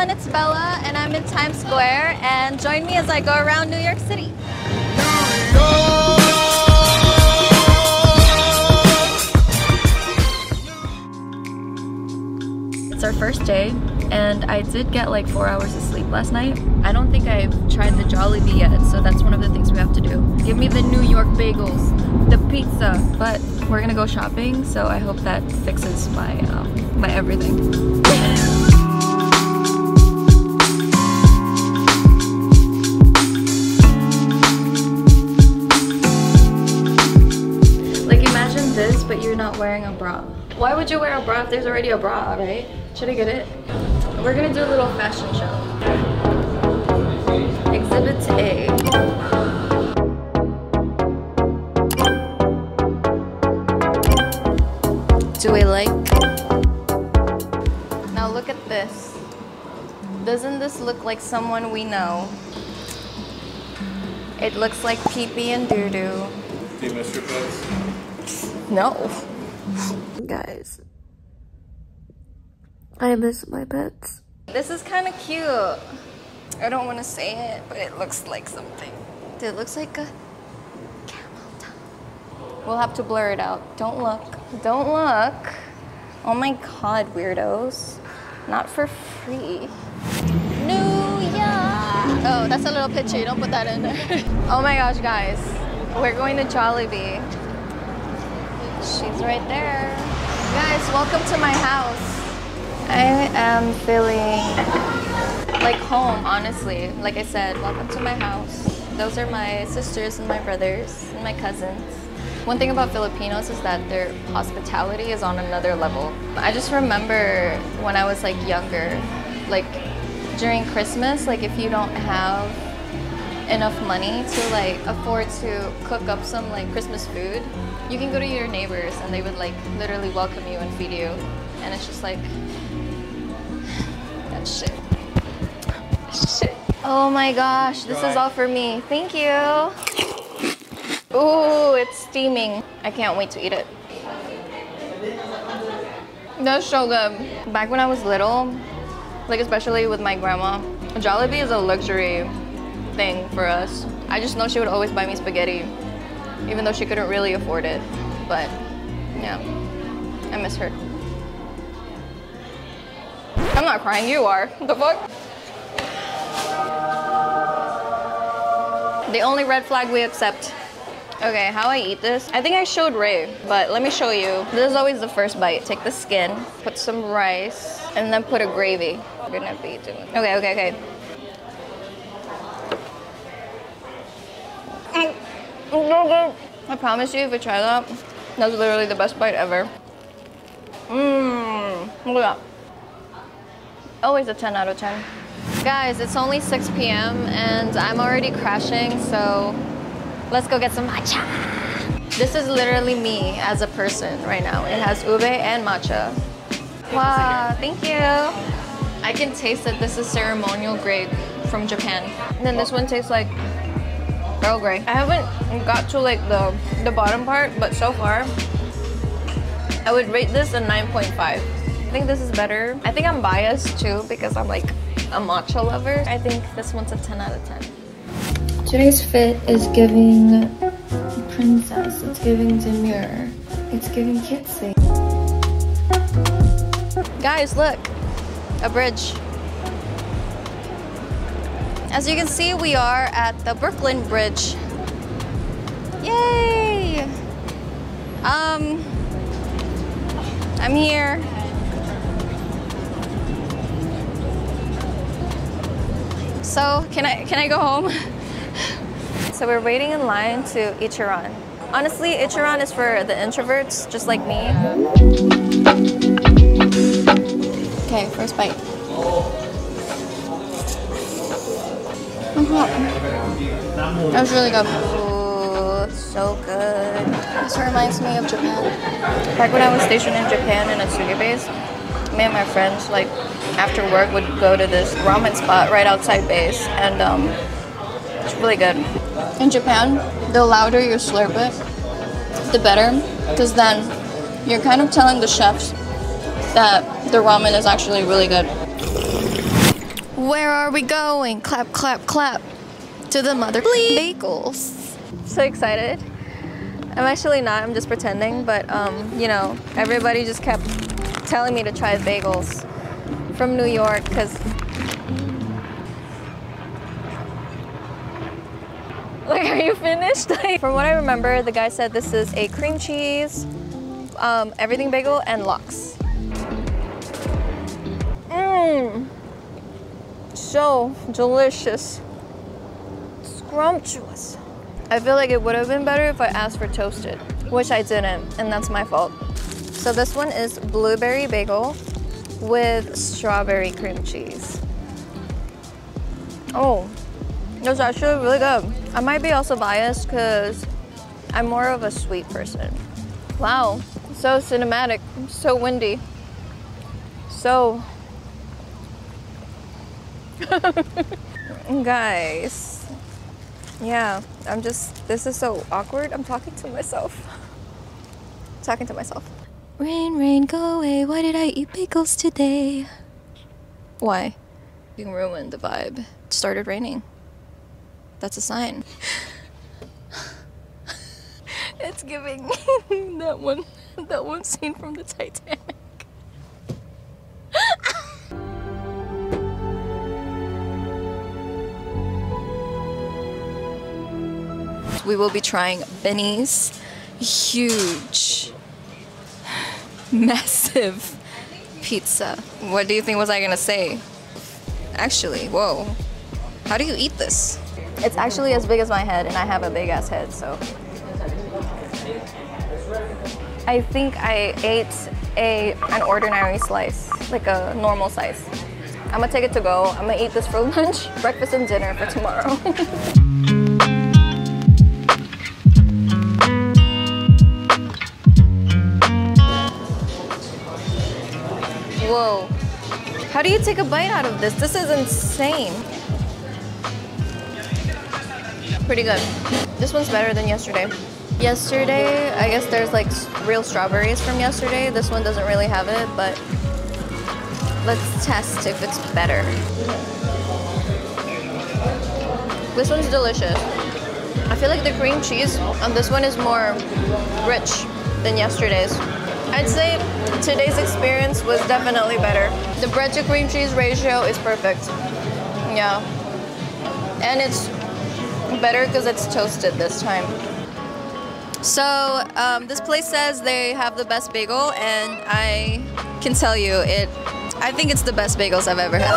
and it's Bella, and I'm in Times Square, and join me as I go around New York City. It's our first day, and I did get like 4 hours of sleep last night. I don't think I've tried the Jollibee yet, so that's one of the things we have to do. Give me the New York bagels, the pizza, but we're gonna go shopping, so I hope that fixes my, my everything. This, but you're not wearing a bra. Why would you wear a bra if there's already a bra, right? Should I get it? We're gonna do a little fashion show. Exhibit A. Do we like? Now look at this. Doesn't this look like someone we know? It looks like Pee-Pee and Doo-Doo. Do you miss your clothes? No. Guys, I miss my pets. This is kind of cute. I don't want to say it, but it looks like something. It looks like a camel toe. We'll have to blur it out. Don't look. Don't look. Oh my god, weirdos. Not for free. New York. Oh, that's a little pitchy. Don't put that in there. Oh my gosh, guys. We're going to Jollibee. She's right there. Guys, welcome to my house. I am feeling like home, honestly. Like I said, welcome to my house. Those are my sisters and my brothers and my cousins. One thing about Filipinos is that their hospitality is on another level. I just remember when I was like younger, like during Christmas, like if you don't have enough money to like afford to cook up some like Christmas food, you can go to your neighbors and they would like literally welcome you and feed you, and it's just like that shit. Oh my gosh, this is all for me. Thank you. Ooh, it's steaming. I can't wait to eat it. That's so good. Back when I was little, like especially with my grandma, Jollibee is a luxury thing for us. I just know she would always buy me spaghetti, even though she couldn't really afford it. But yeah, I miss her. I'm not crying, you are. The fuck? The only red flag we accept. Okay, how I eat this? I think I showed Ray, but let me show you. This is always the first bite. Take the skin, put some rice, and then put a gravy. We're gonna be doing. Okay, okay, okay. I promise you, if you try that, that's literally the best bite ever. Mmm, look at that. Always a 10 out of 10. Guys, it's only 6 p.m. and I'm already crashing, so let's go get some matcha. This is literally me as a person right now. It has ube and matcha. Wow, thank you. I can taste that this is ceremonial grape from Japan. And then this one tastes like Earl Grey. I haven't got to like the bottom part, but so far, I would rate this a 9.5. I think this is better. I think I'm biased too because I'm like a matcha lover. I think this one's a 10 out of 10. Today's fit is giving princess. It's giving demure. It's giving cutesy. Guys, look, a bridge. As you can see, we are at the Brooklyn Bridge. Yay! I'm here. So, can I go home? So we're waiting in line to Ichiran. Honestly, Ichiran is for the introverts, just like me. Okay, first bite. That was really good. Ooh, so good. This reminds me of Japan. Back when I was stationed in Japan in a Atsugi base, me and my friends, like, after work would go to this ramen spot right outside base, and it's really good. In Japan, the louder you slurp it, the better, because then you're kind of telling the chefs that the ramen is actually really good. Where are we going? Clap, clap, clap. To the mother bagels. So excited. I'm actually not, I'm just pretending, but you know, everybody just kept telling me to try bagels from New York, because like, are you finished? Like, from what I remember, the guy said this is a cream cheese, everything bagel, and lox. Mmm. So delicious. Scrumptious. I feel like it would have been better if I asked for toasted, which I didn't, and that's my fault. So this one is blueberry bagel with strawberry cream cheese. Oh, it's actually really good. I might be also biased because I'm more of a sweet person. Wow, so cinematic, so windy, so... Guys, yeah, I'm just, this is so awkward. I'm talking to myself. Talking to myself. Rain, rain, go away. Why did I eat bagels today? Why? You ruined the vibe. It started raining. That's a sign. It's giving that one scene from the Titanic. We will be trying Benny's huge, massive pizza. What do you think was I gonna say? Actually, whoa. How do you eat this? It's actually as big as my head, and I have a big ass head, so. I think I ate an ordinary slice, like a normal size. I'm gonna take it to go. I'm gonna eat this for lunch, breakfast, and dinner for tomorrow. Whoa. How do you take a bite out of this? This is insane. Pretty good. This one's better than yesterday. Yesterday, I guess there's like real strawberries from yesterday. This one doesn't really have it, but let's test if it's better. This one's delicious. I feel like the cream cheese on this one is more rich than yesterday's. I'd say today's experience was definitely better. The bread to cream cheese ratio is perfect. Yeah. And it's better because it's toasted this time. So this place says they have the best bagel, and I can tell you, I think it's the best bagels I've ever had.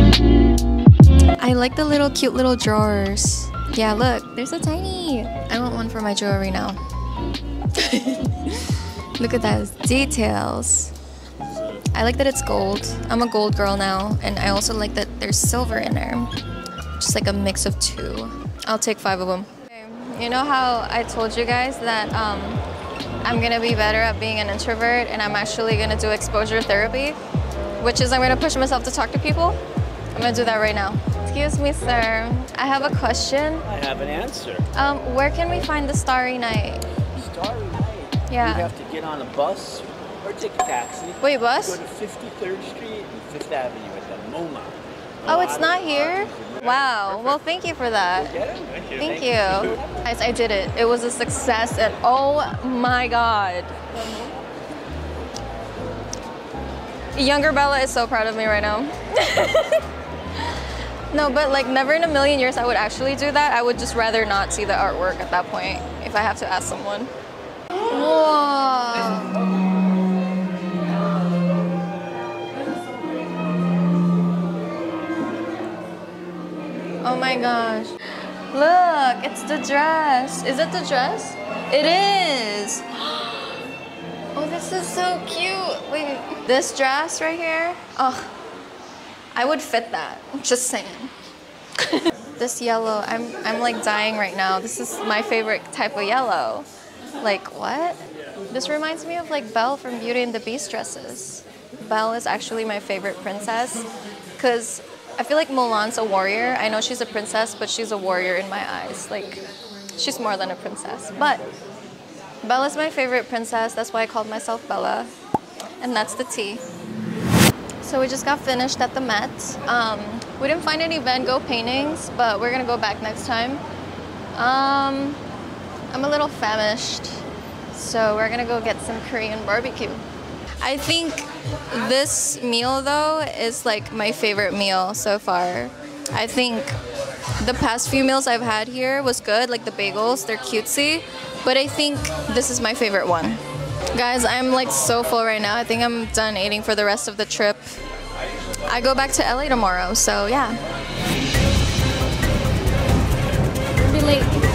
Wow! I like the little cute little drawers. Yeah, look, they're so tiny. I want one for my jewelry now. Look at those details. I like that it's gold. I'm a gold girl now, and I also like that there's silver in there. Just like a mix of two. I'll take 5 of them. You know how I told you guys that I'm gonna be better at being an introvert, and I'm actually gonna do exposure therapy, which is I'm gonna push myself to talk to people. I'm gonna do that right now. Excuse me, sir. I have a question. I have an answer. Where can we find the Starry Night? Starry Night? Yeah. You have to get on a bus or take a taxi. Wait, bus? Go to 53rd Street and 5th Avenue at the MoMA. Oh, it's not here? Wow. Perfect. Well, thank you for that. Get it? Thank you. Thank you. Guys, I did it. It was a success, and oh my god. Younger Bella is so proud of me right now. No, but like, never in a million years I would actually do that. I would just rather not see the artwork at that point if I have to ask someone. Whoa. Oh my gosh. Look, it's the dress. Is it the dress? It is. Oh, this is so cute. Wait, this dress right here? Oh. I would fit that, just saying. This yellow, I'm like dying right now. This is my favorite type of yellow. Like, what? This reminds me of like Belle from Beauty and the Beast dresses. Belle is actually my favorite princess, because I feel like Mulan's a warrior. I know she's a princess, but she's a warrior in my eyes. Like, she's more than a princess. But Belle is my favorite princess. That's why I called myself Bella. and that's the tea. So we just got finished at the Met. We didn't find any Van Gogh paintings, but we're gonna go back next time. I'm a little famished, so we're gonna go get some Korean barbecue. I think this meal though is like my favorite meal so far. I think the past few meals I've had here was good, like the bagels, they're cutesy, but I think this is my favorite one. Guys, I'm like so full right now. I think I'm done eating for the rest of the trip. I go back to LA tomorrow, so yeah. We'll be late.